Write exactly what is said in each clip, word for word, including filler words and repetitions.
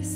Hey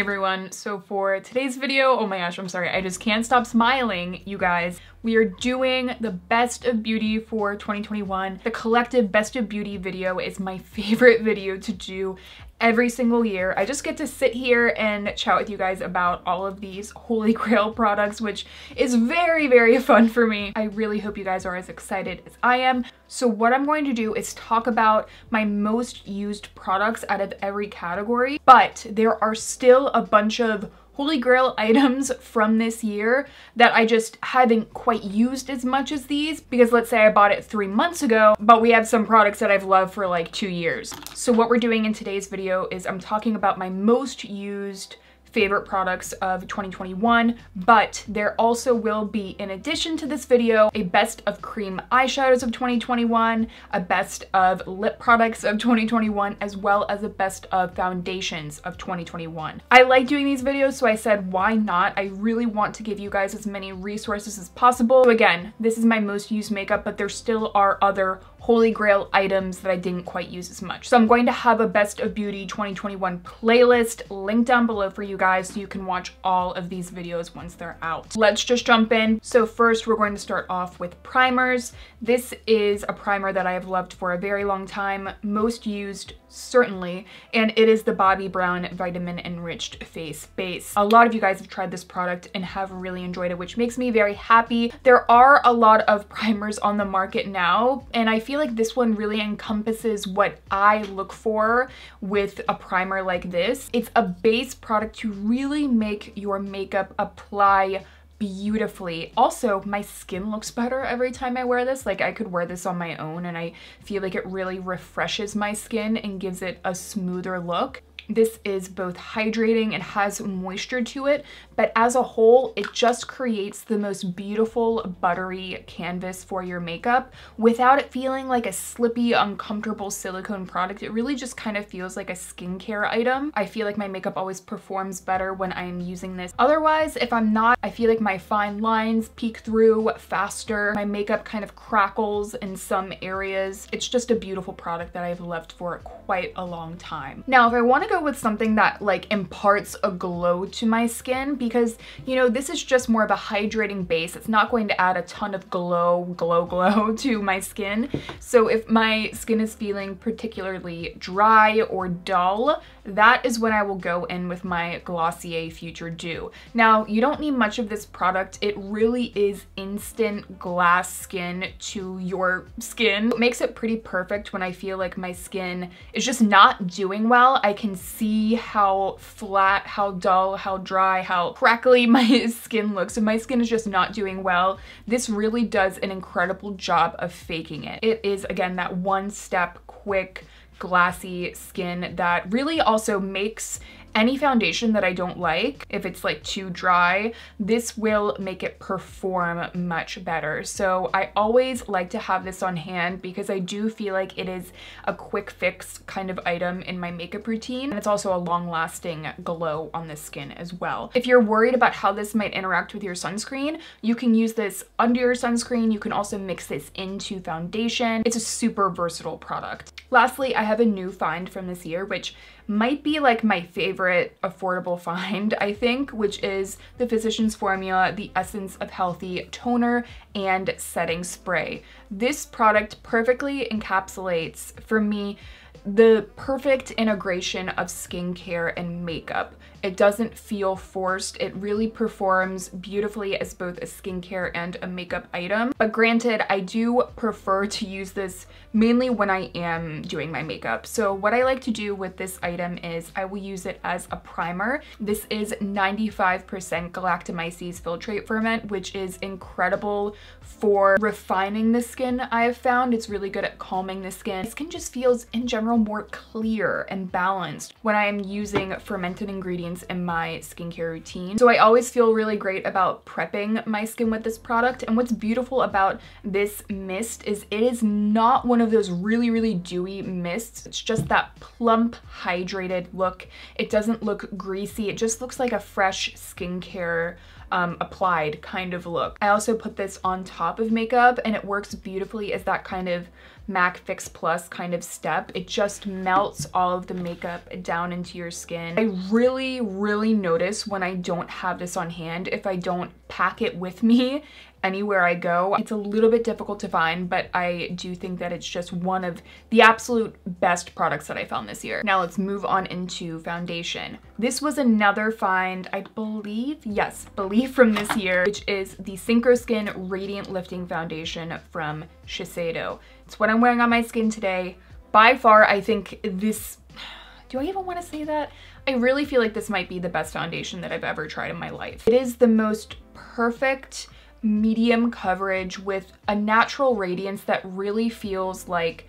everyone, so for today's video, oh my gosh, I'm sorry, I just can't stop smiling, you guys. We are doing the best of beauty for twenty twenty-one. The collective best of beauty video is my favorite video to do every single year. I just get to sit here and chat with you guys about all of these holy grail products, which is very, very fun for me. I really hope you guys are as excited as I am. So what I'm going to do is talk about my most used products out of every category, but there are still a bunch of holy grail items from this year that I just haven't quite used as much as these, because let's say I bought it three months ago, but we have some products that I've loved for like two years. So what we're doing in today's video is I'm talking about my most used favorite products of twenty twenty-one, but there also will be, in addition to this video, a best of cream eyeshadows of twenty twenty-one, a best of lip products of twenty twenty-one, as well as a best of foundations of twenty twenty-one. I like doing these videos, so I said, why not? I really want to give you guys as many resources as possible. So again, this is my most used makeup, but there still are other holy grail items that I didn't quite use as much. So I'm going to have a best of beauty twenty twenty-one playlist linked down below for you guys, guys, so you can watch all of these videos once they're out. Let's just jump in. So first we're going to start off with primers. This is a primer that I have loved for a very long time, most used certainly, and it is the Bobbi Brown Vitamin Enriched Face Base. A lot of you guys have tried this product and have really enjoyed it, which makes me very happy. There are a lot of primers on the market now, and I feel like this one really encompasses what I look for with a primer like this. It's a base product to really make your makeup apply beautifully. Also, my skin looks better every time I wear this. Like, I could wear this on my own and I feel like it really refreshes my skin and gives it a smoother look. This is both hydrating and has moisture to it, but as a whole, it just creates the most beautiful buttery canvas for your makeup without it feeling like a slippy, uncomfortable silicone product. It really just kind of feels like a skincare item. I feel like my makeup always performs better when I'm using this. Otherwise, if I'm not, I feel like my fine lines peek through faster. My makeup kind of crackles in some areas. It's just a beautiful product that I've loved for quite a long time. Now, if I want to go with something that like imparts a glow to my skin, because you know, this is just more of a hydrating base, it's not going to add a ton of glow glow glow to my skin. So if my skin is feeling particularly dry or dull, that is when I will go in with my Glossier Future Dew. Now, you don't need much of this product. It really is instant glass skin to your skin. It makes it pretty perfect when I feel like my skin is just not doing well. I can see how flat, how dull, how dry, how crackly my skin looks. If my skin is just not doing well, this really does an incredible job of faking it. It is, again, that one-step quick glassy skin that really also makes any foundation that I don't like, if it's like too dry, this will make it perform much better. So I always like to have this on hand because I do feel like it is a quick fix kind of item in my makeup routine. And it's also a long lasting glow on the skin as well. If you're worried about how this might interact with your sunscreen, you can use this under your sunscreen. You can also mix this into foundation. It's a super versatile product. Lastly, I have a new find from this year, which might be like my favorite affordable find, I think, which is the Physician's Formula, the Essence of Healthy Toner and Setting Spray. This product perfectly encapsulates, for me, the perfect integration of skincare and makeup. It doesn't feel forced. It really performs beautifully as both a skincare and a makeup item. But granted, I do prefer to use this mainly when I am doing my makeup. So what I like to do with this item is I will use it as a primer. This is ninety-five percent Galactomyces filtrate ferment, which is incredible for refining the skin, I have found. It's really good at calming the skin. The skin just feels, in general, more clear and balanced when I am using fermented ingredients in my skincare routine. So I always feel really great about prepping my skin with this product. And what's beautiful about this mist is it is not one of those really, really dewy mists. It's just that plump, hydrated look. It doesn't look greasy. It just looks like a fresh skincare um, applied kind of look. I also put this on top of makeup and it works beautifully as that kind of MAC Fix Plus kind of step. It just melts all of the makeup down into your skin. I really, really notice when I don't have this on hand, if I don't pack it with me anywhere I go. It's a little bit difficult to find, but I do think that it's just one of the absolute best products that I found this year. Now let's move on into foundation. This was another find, I believe, yes, believe from this year, which is the Synchro Skin Radiant Lifting Foundation from Shiseido. It's what I'm wearing on my skin today. By far, I think this, do I even want to say that? I really feel like this might be the best foundation that I've ever tried in my life. It is the most perfect medium coverage with a natural radiance that really feels like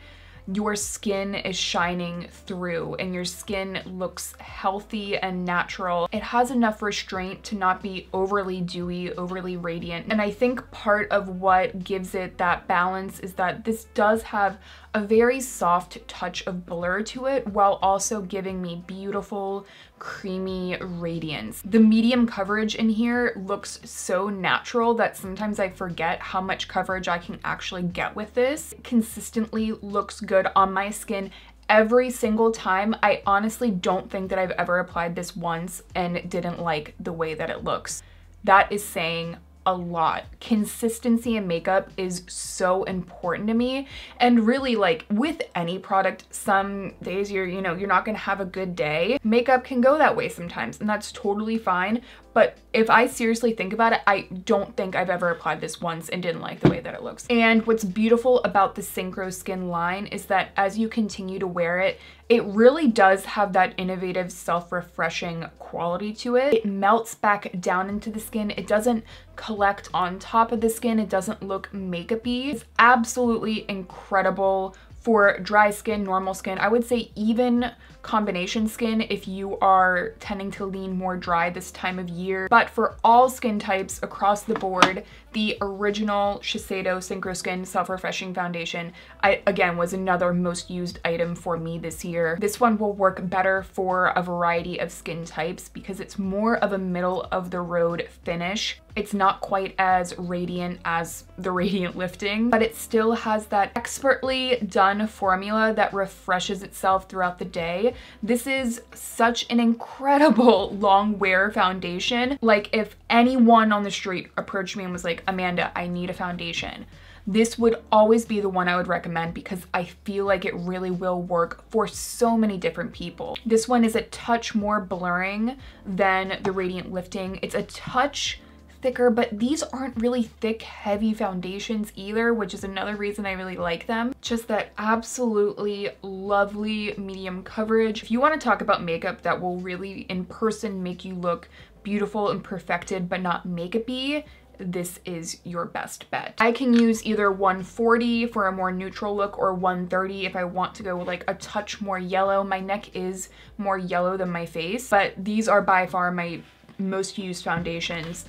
your skin is shining through and your skin looks healthy and natural. It has enough restraint to not be overly dewy, overly radiant. And I think part of what gives it that balance is that this does have a very soft touch of blur to it while also giving me beautiful, creamy radiance. The medium coverage in here looks so natural that sometimes I forget how much coverage I can actually get with this. It consistently looks good on my skin every single time. I honestly don't think that I've ever applied this once and didn't like the way that it looks. That is saying a lot. Consistency in makeup is so important to me, and really, like with any product, some days you're you know you're not gonna have a good day. Makeup can go that way sometimes, and that's totally fine. But if I seriously think about it, I don't think I've ever applied this once and didn't like the way that it looks. And what's beautiful about the Synchro Skin line is that as you continue to wear it, it really does have that innovative, self-refreshing quality to it. It melts back down into the skin. It doesn't collect on top of the skin. It doesn't look makeup-y. It's absolutely incredible for dry skin, normal skin. I would say even combination skin if you are tending to lean more dry this time of year. But for all skin types across the board, the original Shiseido Synchro Skin Self-Refreshing Foundation, I, again, was another most used item for me this year. This one will work better for a variety of skin types because it's more of a middle-of-the-road finish. It's not quite as radiant as the Radiant Lifting, but it still has that expertly done formula that refreshes itself throughout the day. This is such an incredible long wear foundation. Like if anyone on the street approached me and was like, "Amanda, I need a foundation," this would always be the one I would recommend because I feel like it really will work for so many different people. This one is a touch more blurring than the Radiant Lifting. It's a touch thicker, but these aren't really thick, heavy foundations either, which is another reason I really like them. Just that absolutely lovely medium coverage. If you want to talk about makeup that will really in person make you look beautiful and perfected but not makeup-y, this is your best bet. I can use either one forty for a more neutral look or one thirty if I want to go with like a touch more yellow. My neck is more yellow than my face, but these are by far my most used foundations.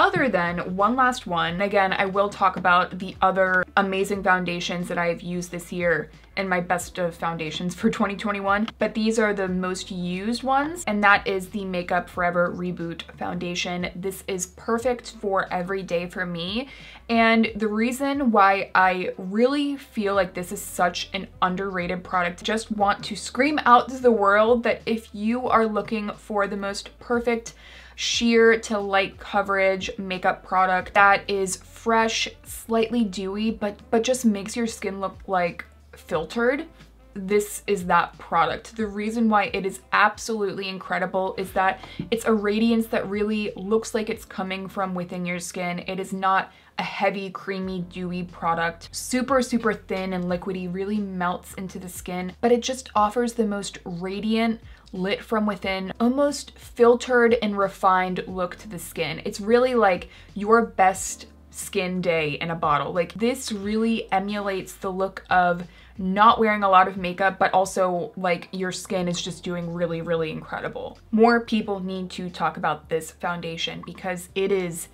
Other than one last one, again, I will talk about the other amazing foundations that I have used this year and my best of foundations for twenty twenty-one, but these are the most used ones, and that is the Makeup Forever Reboot Foundation. This is perfect for every day for me, and the reason why I really feel like this is such an underrated product, just want to scream out to the world that if you are looking for the most perfect sheer to light coverage makeup product that is fresh, slightly dewy, but but just makes your skin look like filtered, this is that product. The reason why it is absolutely incredible is that it's a radiance that really looks like it's coming from within your skin. It is not a heavy, creamy, dewy product. Super, super thin and liquidy, really melts into the skin, but it just offers the most radiant, lit from within, almost filtered and refined look to the skin. It's really like your best skin day in a bottle. Like this really emulates the look of not wearing a lot of makeup, but also like your skin is just doing really, really incredible. More people need to talk about this foundation because it is,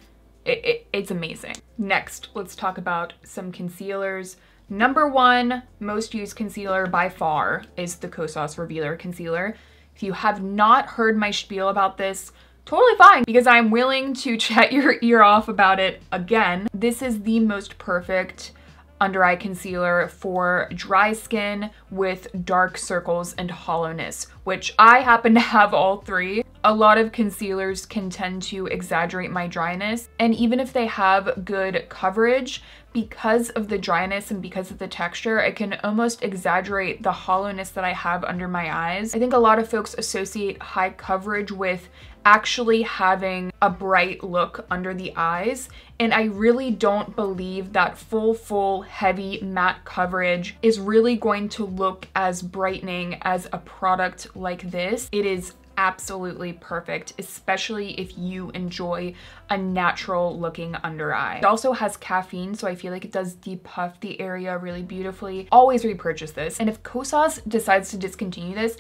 it, it, it's amazing. Next, let's talk about some concealers. Number one most used concealer by far is the Kosas Revealer Concealer. If you have not heard my spiel about this, totally fine because I'm willing to chat your ear off about it again. This is the most perfect under eye concealer for dry skin with dark circles and hollowness, which I happen to have all three. A lot of concealers can tend to exaggerate my dryness, and even if they have good coverage, because of the dryness and because of the texture, it can almost exaggerate the hollowness that I have under my eyes. I think a lot of folks associate high coverage with actually having a bright look under the eyes, and I really don't believe that full, full, heavy matte coverage is really going to look as brightening as a product like this. It is absolutely perfect, especially if you enjoy a natural looking under eye. It also has caffeine, so I feel like it does depuff the area really beautifully. Always repurchase this. And if Kosas decides to discontinue this,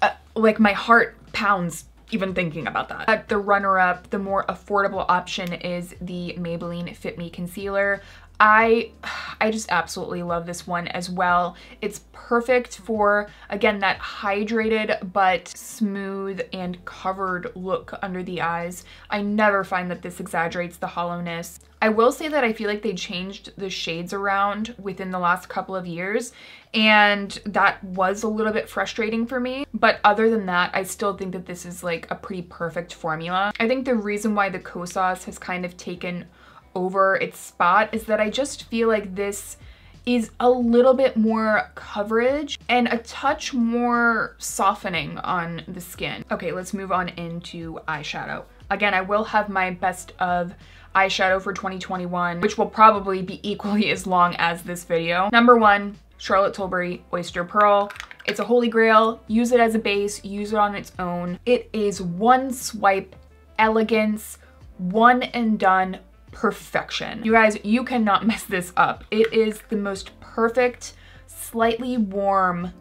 uh, like my heart pounds even thinking about that. But the runner-up, the more affordable option is the Maybelline Fit Me Concealer. I, I just absolutely love this one as well. It's perfect for, again, that hydrated but smooth and covered look under the eyes. I never find that this exaggerates the hollowness. I will say that I feel like they changed the shades around within the last couple of years, and that was a little bit frustrating for me. But other than that, I still think that this is like a pretty perfect formula. I think the reason why the Kosas has kind of taken over its spot is that I just feel like this is a little bit more coverage and a touch more softening on the skin. Okay, let's move on into eyeshadow. Again, I will have my best of eyeshadow for twenty twenty-one, which will probably be equally as long as this video. Number one, Charlotte Tilbury Oyster Pearl. It's a holy grail. Use it as a base, use it on its own. It is one swipe elegance, one and done, perfection. You guys, you cannot mess this up. It is the most perfect, slightly warm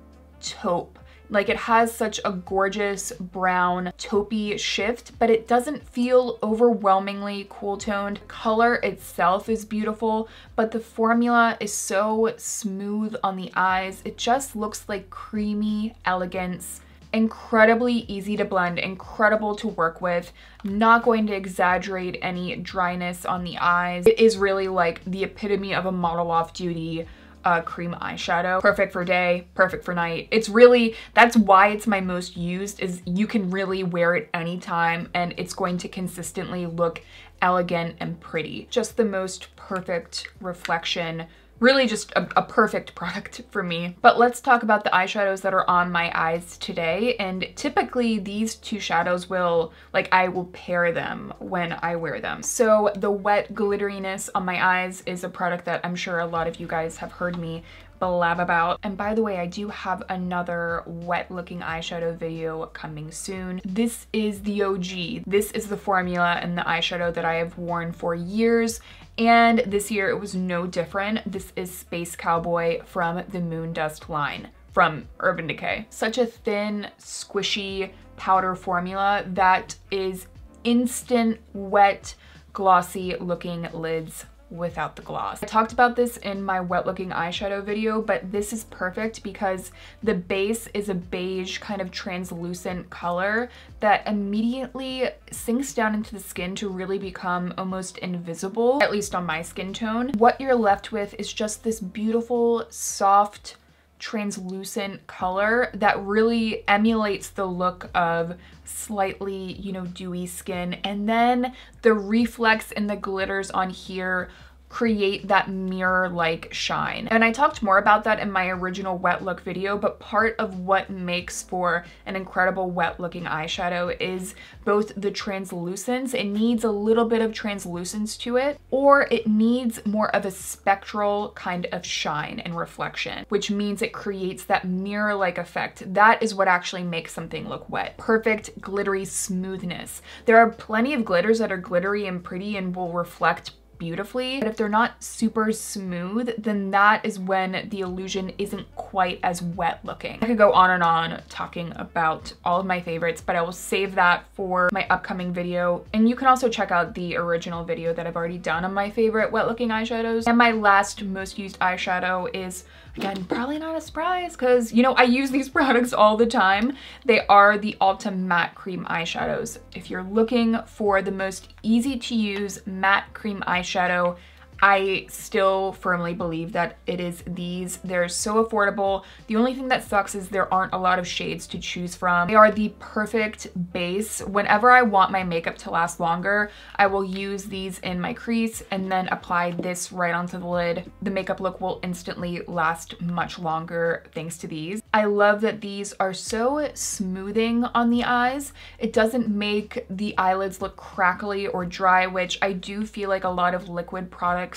taupe. Like, it has such a gorgeous brown taupey shift, but it doesn't feel overwhelmingly cool toned. Color itself is beautiful, but the formula is so smooth on the eyes. It just looks like creamy elegance. Incredibly easy to blend, incredible to work with, not going to exaggerate any dryness on the eyes. It is really like the epitome of a model off-duty uh, cream eyeshadow. Perfect for day, perfect for night. It's really, that's why it's my most used, is you can really wear it anytime and it's going to consistently look elegant and pretty. Just the most perfect reflection. Really just a, a perfect product for me. But let's talk about the eyeshadows that are on my eyes today. And typically these two shadows will, like, I will pair them when I wear them. So the wet glitteriness on my eyes is a product that I'm sure a lot of you guys have heard me blab about. And by the way, I do have another wet looking eyeshadow video coming soon. This is the O G. This is the formula and the eyeshadow that I have worn for years. And this year it was no different. This is Space Cowboy from the Moondust line from Urban Decay. Such a thin, squishy powder formula that is instant, wet, glossy looking lids without the gloss. I talked about this in my wet looking eyeshadow video, but this is perfect because the base is a beige kind of translucent color that immediately sinks down into the skin to really become almost invisible, at least on my skin tone. What you're left with is just this beautiful, soft, translucent color that really emulates the look of slightly, you know, dewy skin. And then the reflex and the glitters on here create that mirror-like shine. And I talked more about that in my original wet look video, but part of what makes for an incredible wet looking eyeshadow is both the translucence. It needs a little bit of translucence to it, or it needs more of a spectral kind of shine and reflection, which means it creates that mirror-like effect. That is what actually makes something look wet. Perfect glittery smoothness. There are plenty of glitters that are glittery and pretty and will reflect beautifully, but if they're not super smooth, then that is when the illusion isn't quite as wet looking. I could go on and on talking about all of my favorites, but I will save that for my upcoming video. And you can also check out the original video that I've already done on my favorite wet looking eyeshadows. And my last most used eyeshadow is, again, probably not a surprise because, you know, I use these products all the time. They are the Ulta Matte Cream Eyeshadows. If you're looking for the most easy to use matte cream eyeshadow, I still firmly believe that it is these. They're so affordable. The only thing that sucks is there aren't a lot of shades to choose from. They are the perfect base. Whenever I want my makeup to last longer, I will use these in my crease and then apply this right onto the lid. The makeup look will instantly last much longer thanks to these. I love that these are so smoothing on the eyes. It doesn't make the eyelids look crackly or dry, which I do feel like a lot of liquid products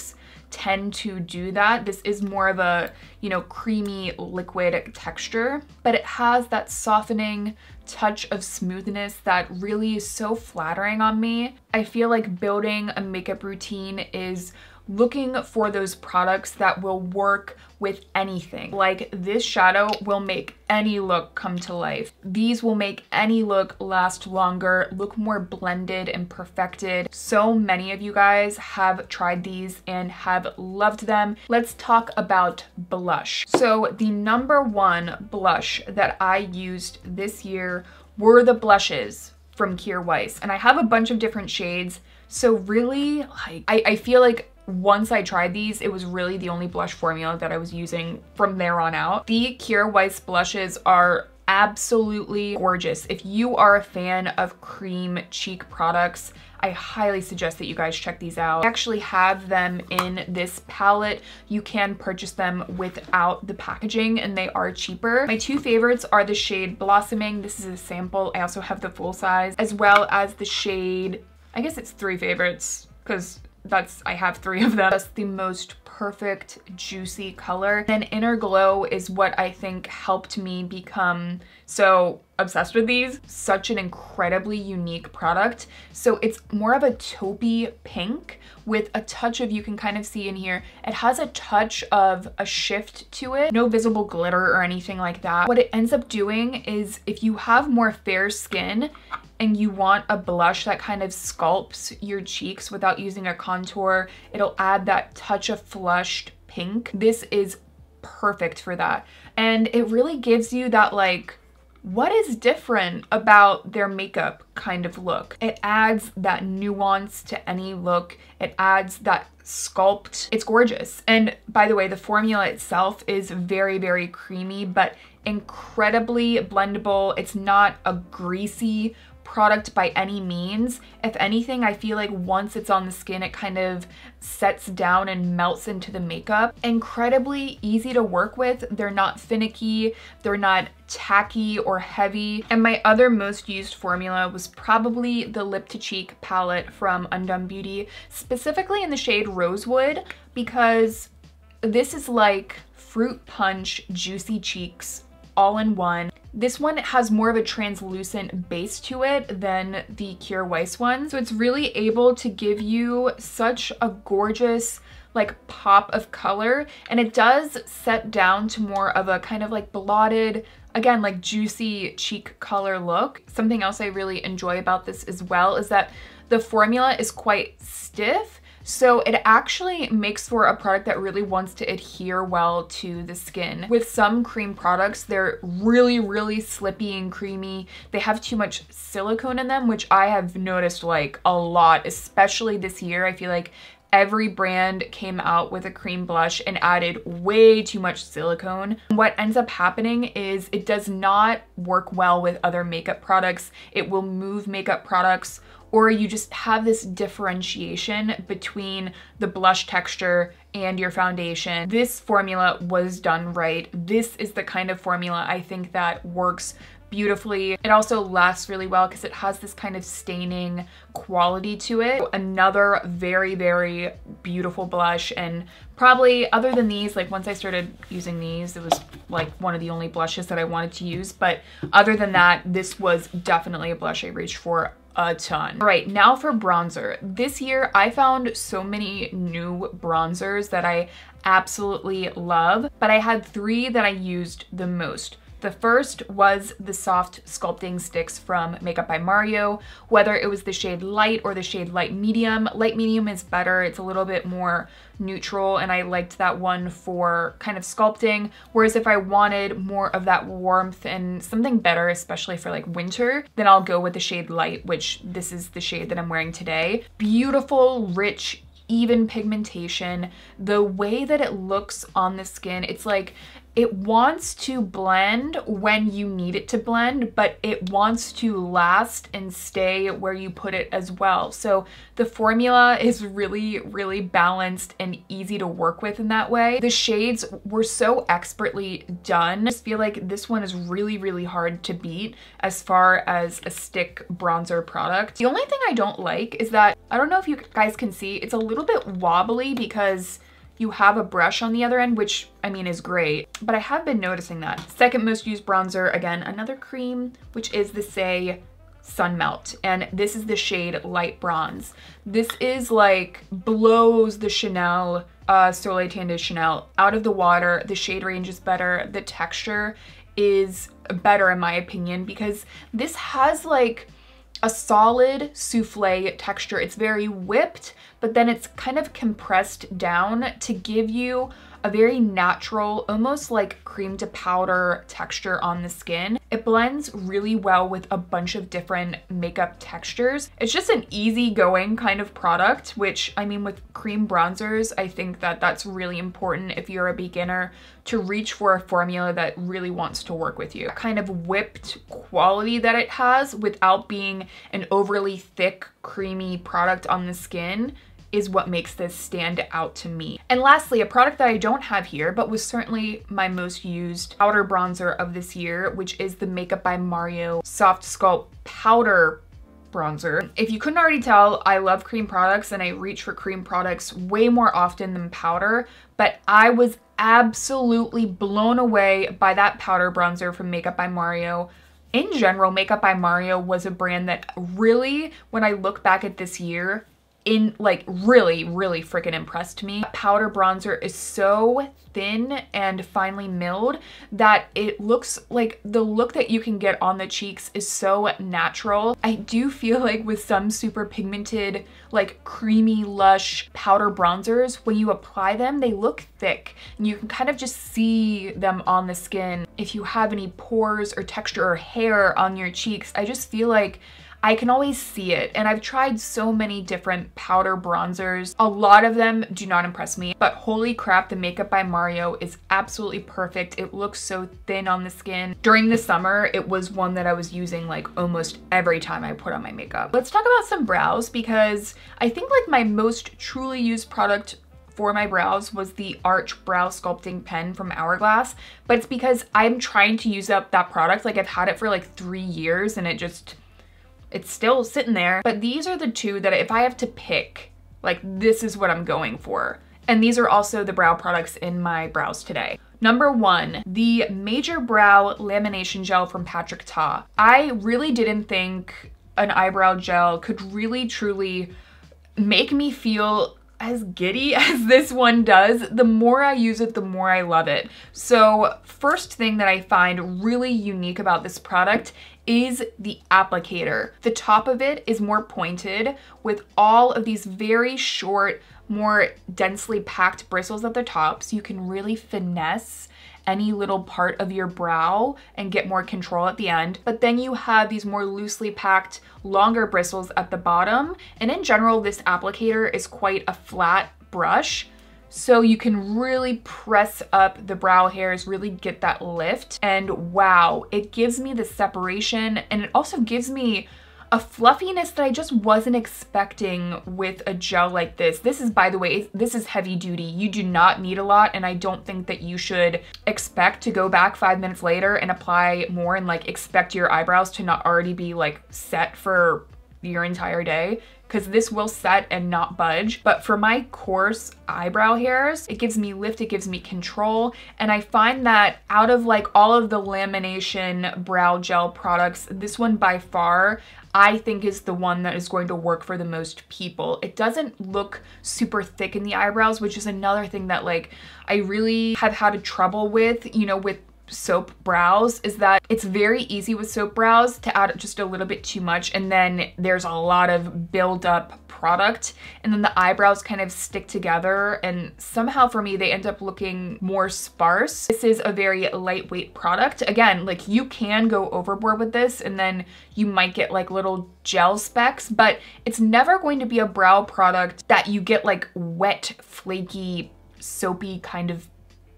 tend to do that. This is more of a, you know, creamy liquid texture, but it has that softening touch of smoothness that really is so flattering on me. I feel like building a makeup routine is looking for those products that will work with anything. Like this shadow will make any look come to life. These will make any look last longer, look more blended and perfected. So many of you guys have tried these and have loved them. Let's talk about blush. So the number one blush that I used this year were the blushes from Kjaer Weis. And I have a bunch of different shades. So really, like, I, I feel like once I tried these, it was really the only blush formula that I was using from there on out. The Kjaer Weis blushes are absolutely gorgeous. If you are a fan of cream cheek products, I highly suggest that you guys check these out. I actually have them in this palette. You can purchase them without the packaging and they are cheaper. My two favorites are the shade Blossoming. This is a sample. I also have the full size, as well as the shade, I guess it's three favorites because That's, I have three of them. That's the most perfect, juicy color. And Inner Glow is what I think helped me become so obsessed with these. Such an incredibly unique product. So it's more of a taupey pink with a touch of, you can kind of see in here, it has a touch of a shift to it. No visible glitter or anything like that. What it ends up doing is if you have more fair skin and you want a blush that kind of sculpts your cheeks without using a contour, it'll add that touch of flushed pink. This is perfect for that. And it really gives you that, like, what is different about their makeup kind of look. It adds that nuance to any look. It adds that sculpt. It's gorgeous. And by the way, the formula itself is very, very creamy, but incredibly blendable. It's not a greasy product by any means. If anything, I feel like once it's on the skin, it kind of sets down and melts into the makeup. Incredibly easy to work with. They're not finicky. They're not tacky or heavy. And my other most used formula was probably the Lip to Cheek palette from Undone Beauty, specifically in the shade Rosewood, because this is like fruit punch, juicy cheeks, all in one. This one has more of a translucent base to it than the Kjaer Weis one. So it's really able to give you such a gorgeous, like, pop of color. And it does set down to more of a kind of like blotted, again, like juicy cheek color look. Something else I really enjoy about this as well is that the formula is quite stiff. So it actually makes for a product that really wants to adhere well to the skin. With some cream products, they're really, really slippy and creamy. They have too much silicone in them, which I have noticed like a lot, especially this year. I feel like every brand came out with a cream blush and added way too much silicone. What ends up happening is it does not work well with other makeup products. It will move makeup products, or you just have this differentiation between the blush texture and your foundation. This formula was done right. This is the kind of formula I think that works beautifully. It also lasts really well because it has this kind of staining quality to it. Another very, very beautiful blush, and probably other than these, like once I started using these, it was like one of the only blushes that I wanted to use. But other than that, this was definitely a blush I reached for a ton. All right, now for bronzer. This year I found so many new bronzers that I absolutely love, but I had three that I used the most. The first was the Soft Sculpting Sticks from Makeup by Mario. Whether it was the shade Light or the shade Light Medium, Light Medium is better. It's a little bit more neutral, and I liked that one for kind of sculpting. Whereas if I wanted more of that warmth and something better, especially for like winter, then I'll go with the shade Light, which this is the shade that I'm wearing today. Beautiful, rich, even pigmentation. The way that it looks on the skin, it's like, it wants to blend when you need it to blend, but it wants to last and stay where you put it as well. So the formula is really, really balanced and easy to work with in that way. The shades were so expertly done. I just feel like this one is really, really hard to beat as far as a stick bronzer product. The only thing I don't like is that, I don't know if you guys can see, it's a little bit wobbly because you have a brush on the other end, which I mean is great, but I have been noticing that. Second most used bronzer, again, another cream, which is the Saie Sunmelt, and this is the shade Light Bronze. This is like, blows the Chanel, uh, Soleil Tan de Chanel out of the water. The shade range is better, the texture is better in my opinion, because this has like a solid souffle texture. It's very whipped, but then it's kind of compressed down to give you a very natural, almost like cream to powder texture on the skin. It blends really well with a bunch of different makeup textures. It's just an easygoing kind of product, which, I mean, with cream bronzers, I think that that's really important if you're a beginner to reach for a formula that really wants to work with you. That kind of whipped quality that it has without being an overly thick, creamy product on the skin is what makes this stand out to me. And lastly, a product that I don't have here, but was certainly my most used powder bronzer of this year, which is the Makeup by Mario Soft Sculpt Powder Bronzer. If you couldn't already tell, I love cream products and I reach for cream products way more often than powder, but I was absolutely blown away by that powder bronzer from Makeup by Mario. In general, Makeup by Mario was a brand that really, when I look back at this year, in like really, really freaking impressed me. Powder bronzer is so thin and finely milled that it looks like the look that you can get on the cheeks is so natural. I do feel like with some super pigmented, like creamy, lush powder bronzers, when you apply them, they look thick and you can kind of just see them on the skin. If you have any pores or texture or hair on your cheeks, I just feel like I can always see it, and I've tried so many different powder bronzers. A lot of them do not impress me, but holy crap, the Makeup by Mario is absolutely perfect. It looks so thin on the skin. During the summer, it was one that I was using like almost every time I put on my makeup. Let's talk about some brows, because I think like my most truly used product for my brows was the Arch Brow Sculpting Pen from Hourglass, but it's because I'm trying to use up that product. Like I've had it for like three years and it just, it's still sitting there. But these are the two that if I have to pick, like this is what I'm going for. And these are also the brow products in my brows today. Number one, the Major Brow Lamination Gel from Patrick Ta. I really didn't think an eyebrow gel could really truly make me feel as giddy as this one does. The more I use it, the more I love it. So first thing that I find really unique about this product is the applicator. The top of it is more pointed with all of these very short, more densely packed bristles at the top, so you can really finesse any little part of your brow and get more control at the end. But then you have these more loosely packed, longer bristles at the bottom. And in general, this applicator is quite a flat brush, so you can really press up the brow hairs, really get that lift. And wow, it gives me the separation, and it also gives me a fluffiness that I just wasn't expecting with a gel like this. This is, by the way, this is heavy duty. You do not need a lot, and I don't think that you should expect to go back five minutes later and apply more and like expect your eyebrows to not already be like set for your entire day, because this will set and not budge. But for my coarse eyebrow hairs, it gives me lift, it gives me control. And I find that out of like all of the lamination brow gel products, this one by far, I think is the one that is going to work for the most people. It doesn't look super thick in the eyebrows, which is another thing that like I really have had trouble with, you know, with soap brows, is that it's very easy with soap brows to add just a little bit too much, and then there's a lot of build-up product, and then the eyebrows kind of stick together, and somehow for me they end up looking more sparse. This is a very lightweight product. Again, like you can go overboard with this and then you might get like little gel specks, but it's never going to be a brow product that you get like wet, flaky, soapy kind of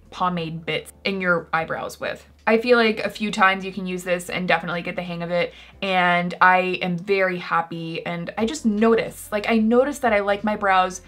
pomade bits in your eyebrows with. I feel like a few times you can use this and definitely get the hang of it, and I am very happy, and I just notice, like I notice that I like my brows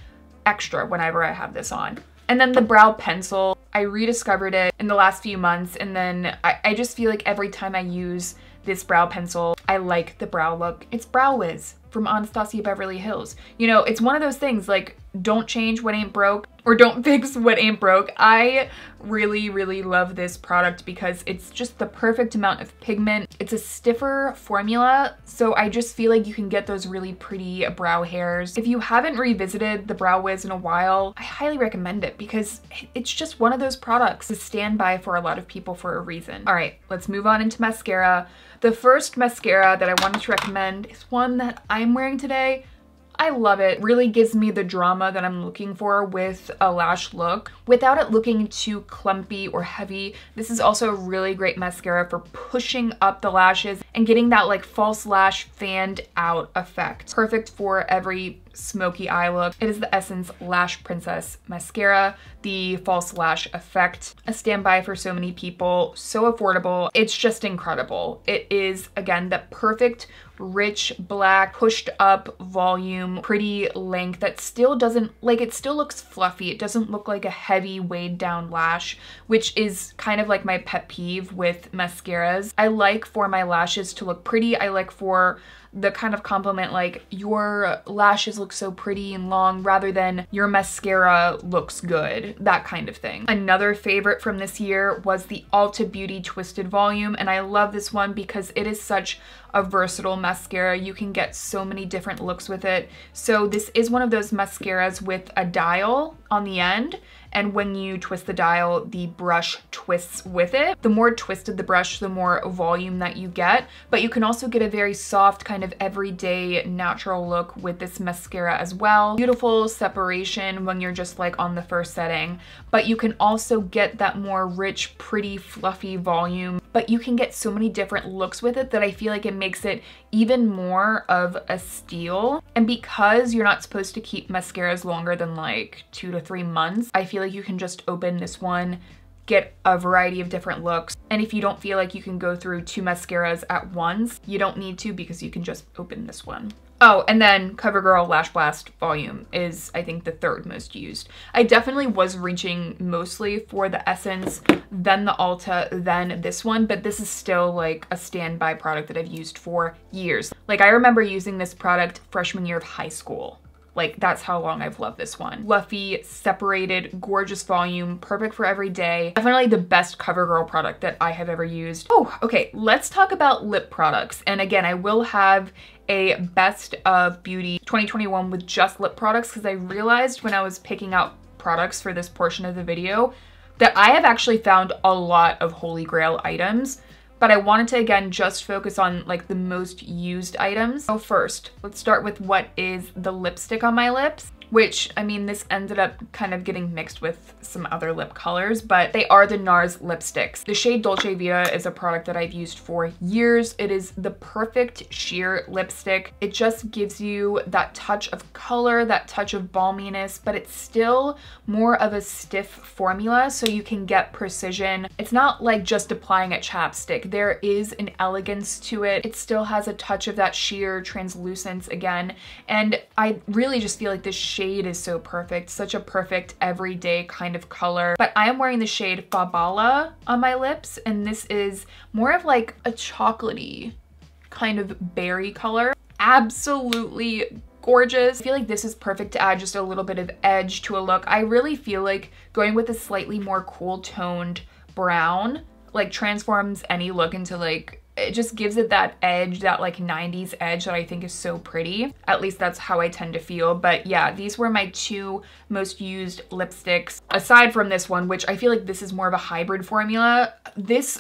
extra whenever I have this on. And then the brow pencil, I rediscovered it in the last few months, and then I, I just feel like every time I use this brow pencil, I like the brow look. It's Brow Wiz from Anastasia Beverly Hills. You know, it's one of those things like, don't change what ain't broke, or don't fix what ain't broke. I really, really love this product because it's just the perfect amount of pigment. It's a stiffer formula, so I just feel like you can get those really pretty brow hairs. If you haven't revisited the Brow Wiz in a while, I highly recommend it because it's just one of those products to stand by for a lot of people for a reason. All right, let's move on into mascara. The first mascara that I wanted to recommend is one that I'm wearing today. I love it. Really gives me the drama that I'm looking for with a lash look without it looking too clumpy or heavy. This is also a really great mascara for pushing up the lashes and getting that like false lash fanned out effect. Perfect for every smoky eye look. It is the Essence Lash Princess Mascara, the false lash effect. A standby for so many people, so affordable. It's just incredible. It is, again, the perfect rich black, pushed up volume, pretty length that still doesn't, like it still looks fluffy. It doesn't look like a heavy weighed down lash, which is kind of like my pet peeve with mascaras. I like for my lashes to look pretty. I like for the kind of compliment like your lashes look so pretty and long rather than your mascara looks good, that kind of thing. Another favorite from this year was the Ulta Beauty Twisted Volume, and I love this one because it is such a versatile mascara. You can get so many different looks with it. So this is one of those mascaras with a dial on the end, and when you twist the dial, the brush twists with it. The more twisted the brush, the more volume that you get, but you can also get a very soft kind of everyday natural look with this mascara as well. Beautiful separation when you're just like on the first setting, but you can also get that more rich, pretty, fluffy volume, but you can get so many different looks with it that I feel like it makes it even more of a steal. And because you're not supposed to keep mascaras longer than like two to three months, I feel like you can just open this one, get a variety of different looks, and if you don't feel like you can go through two mascaras at once, you don't need to because you can just open this one. Oh, and then CoverGirl Lash Blast Volume is, I think, the third most used. I definitely was reaching mostly for the Essence, then the Ulta, then this one, but this is still like a standby product that I've used for years. Like I remember using this product freshman year of high school. Like that's how long I've loved this one. Fluffy, separated, gorgeous volume, perfect for every day. Definitely the best CoverGirl product that I have ever used. Oh, okay, let's talk about lip products. And again, I will have a best of beauty twenty twenty-one with just lip products because I realized when I was picking out products for this portion of the video that I have actually found a lot of holy grail items, but I wanted to, again, just focus on like the most used items. So first, let's start with what is the lipstick on my lips, which, I mean, this ended up kind of getting mixed with some other lip colors, but they are the NARS lipsticks. The shade Dolce Vita is a product that I've used for years. It is the perfect sheer lipstick. It just gives you that touch of color, that touch of balminess, but it's still more of a stiff formula so you can get precision. It's not like just applying a chapstick. There is an elegance to it. It still has a touch of that sheer translucence again, and I really just feel like this shade is so perfect, such a perfect everyday kind of color. But I am wearing the shade Fabala on my lips, and this is more of like a chocolatey kind of berry color. absolutely gorgeous. I feel like this is perfect to add just a little bit of edge to a look. I really feel like going with a slightly more cool toned brown like transforms any look into like, it just gives it that edge, that like nineties edge that I think is so pretty. At least that's how I tend to feel. But yeah, these were my two most used lipsticks aside from this one, which I feel like this is more of a hybrid formula. This,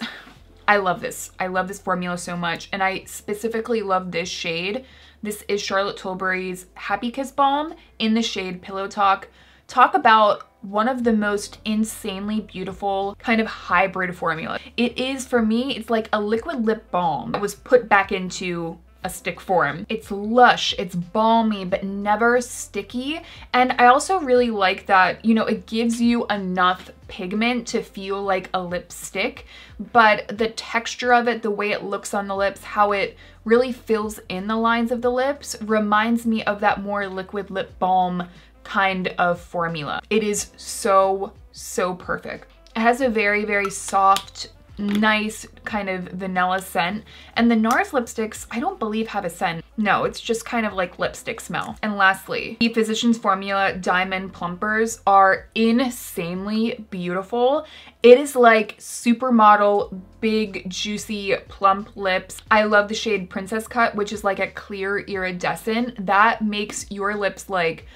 I love this. I love this formula so much. And I specifically love this shade. This is Charlotte Tilbury's Happy Kiss Balm in the shade Pillow Talk. Talk about one of the most insanely beautiful kind of hybrid formula. It is, for me, it's like a liquid lip balm that was put back into a stick form. It's lush, it's balmy, but never sticky. And I also really like that, you know, it gives you enough pigment to feel like a lipstick, but the texture of it, the way it looks on the lips, how it really fills in the lines of the lips reminds me of that more liquid lip balm kind of formula. It is so, so perfect. It has a very, very soft, nice kind of vanilla scent. And the NARS lipsticks, I don't believe have a scent. No, it's just kind of like lipstick smell. And lastly, the Physician's Formula Diamond Plumpers are insanely beautiful. It is like supermodel, big, juicy, plump lips. I love the shade Princess Cut, which is like a clear iridescent. That makes your lips like,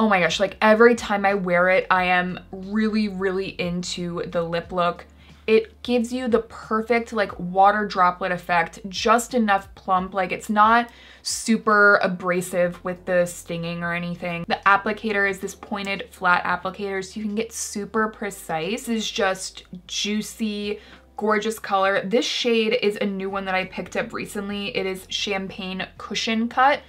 oh my gosh, like every time I wear it, I am really, really into the lip look. It gives you the perfect like water droplet effect, just enough plump, like it's not super abrasive with the stinging or anything. The applicator is this pointed flat applicator, so you can get super precise. This is just juicy, gorgeous color. This shade is a new one that I picked up recently. It is Champagne Cushion Cut.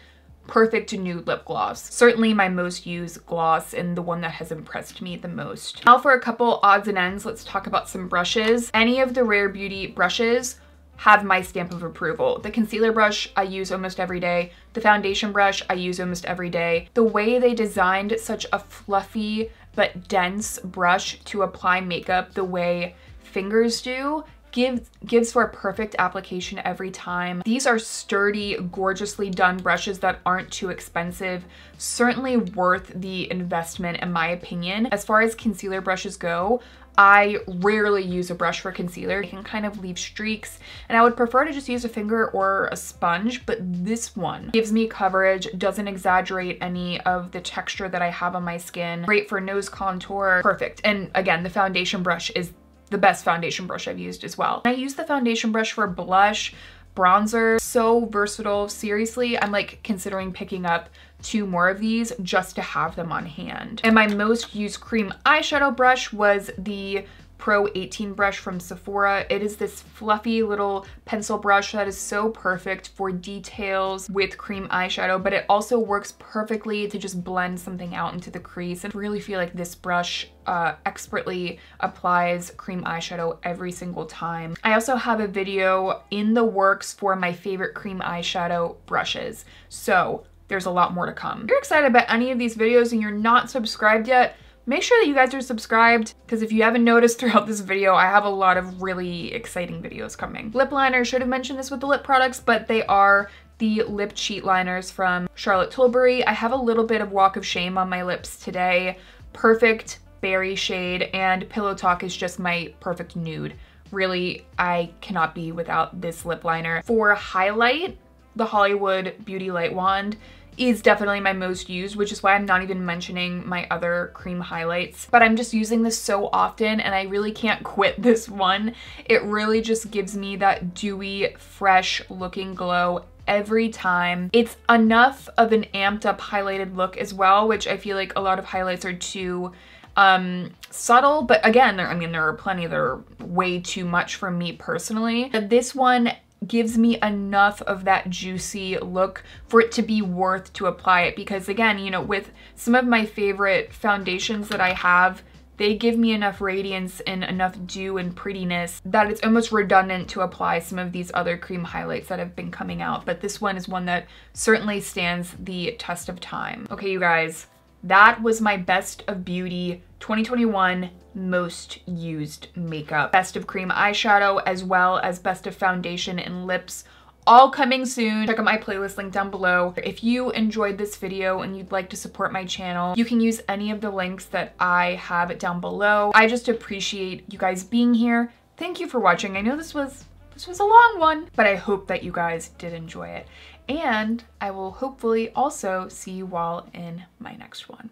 Perfect nude lip gloss. Certainly my most used gloss and the one that has impressed me the most. Now for a couple odds and ends, let's talk about some brushes. Any of the Rare Beauty brushes have my stamp of approval. The concealer brush I use almost every day. The foundation brush I use almost every day. The way they designed such a fluffy but dense brush to apply makeup the way fingers do Gives, gives for a perfect application every time. These are sturdy, gorgeously done brushes that aren't too expensive. Certainly worth the investment in my opinion. As far as concealer brushes go, I rarely use a brush for concealer. It can kind of leave streaks and I would prefer to just use a finger or a sponge, but this one gives me coverage, doesn't exaggerate any of the texture that I have on my skin. Great for nose contour, perfect. And again, the foundation brush is the best foundation brush I've used as well. I use the foundation brush for blush, bronzer, so versatile. Seriously, I'm like considering picking up two more of these just to have them on hand. And my most used cream eyeshadow brush was the Pro eighteen brush from Sephora. It is this fluffy little pencil brush that is so perfect for details with cream eyeshadow, but it also works perfectly to just blend something out into the crease. And I really feel like this brush uh, expertly applies cream eyeshadow every single time. I also have a video in the works for my favorite cream eyeshadow brushes, so there's a lot more to come. If you're excited about any of these videos and you're not subscribed yet, make sure that you guys are subscribed, because if you haven't noticed throughout this video, I have a lot of really exciting videos coming. Lip liner, should have mentioned this with the lip products, but they are the lip cheat liners from Charlotte Tilbury. I have a little bit of Walk of Shame on my lips today. Perfect berry shade, and Pillow Talk is just my perfect nude. Really, I cannot be without this lip liner. For highlight, the Hollywood Beauty Light Wand is definitely my most used, which is why I'm not even mentioning my other cream highlights, but I'm just using this so often and I really can't quit this one. It really just gives me that dewy, fresh looking glow every time. It's enough of an amped up highlighted look as well, which I feel like a lot of highlights are too um, subtle, but again, there, I mean, there are plenty that are way too much for me personally. But this one gives me enough of that juicy look for it to be worth to apply it, because again, you know, with some of my favorite foundations that I have, they give me enough radiance and enough dew and prettiness that it's almost redundant to apply some of these other cream highlights that have been coming out, but this one is one that certainly stands the test of time. Okay, you guys, that was my Best of Beauty twenty twenty-one most used makeup. Best of cream eyeshadow as well as best of foundation and lips, all coming soon. Check out my playlist link down below. If you enjoyed this video and you'd like to support my channel, you can use any of the links that I have down below. I just appreciate you guys being here. Thank you for watching. I know this was this was a long one, but I hope that you guys did enjoy it. And I will hopefully also see you all in my next one.